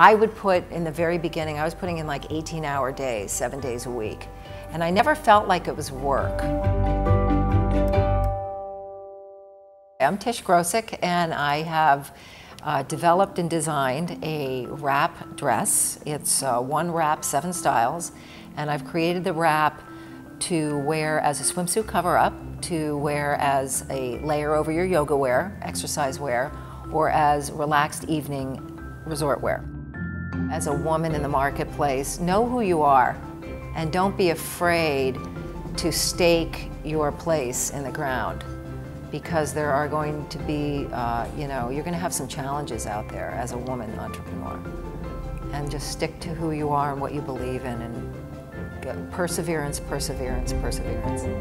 I would put, in the very beginning, I was putting in like 18-hour days, 7 days a week. And I never felt like it was work. I'm Tish Grosek, and I have developed and designed a wrap dress. It's one wrap, 7 styles. And I've created the wrap to wear as a swimsuit cover-up, to wear as a layer over your yoga wear, exercise wear, or as relaxed evening resort wear. As a woman in the marketplace, know who you are and don't be afraid to stake your place in the ground, because there are going to be, you're going to have some challenges out there as a woman entrepreneur. And just stick to who you are and what you believe in, and perseverance, perseverance, perseverance.